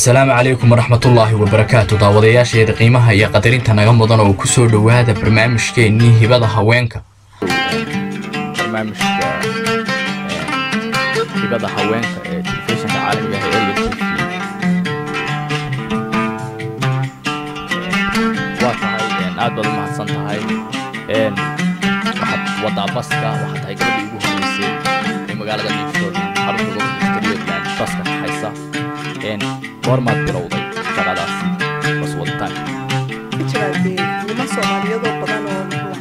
السلام عليكم ورحمة الله وبركاته. داودياش يد قيمها يا قدرين تناغم وضنا وكسور وهذا برنامج كيني هبادة هاوينكا. برنامج هبادة هاوينكا تلفزيون عالمي هيقول لك واقعي إن أدبل ما حصلت هاي إن واحد وضع بسكة واحد هيقول يجوه يصير المقالة اللي في الدور حرف الغرب تقريبا بسكة حيسة. إن قرمة بروضي شغالات بس والتاني.